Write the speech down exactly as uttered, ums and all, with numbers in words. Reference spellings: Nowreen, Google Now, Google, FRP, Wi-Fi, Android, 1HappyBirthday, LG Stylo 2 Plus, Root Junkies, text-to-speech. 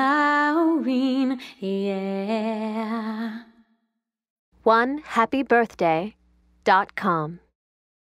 Nowreen, yeah. one happy birthday dot com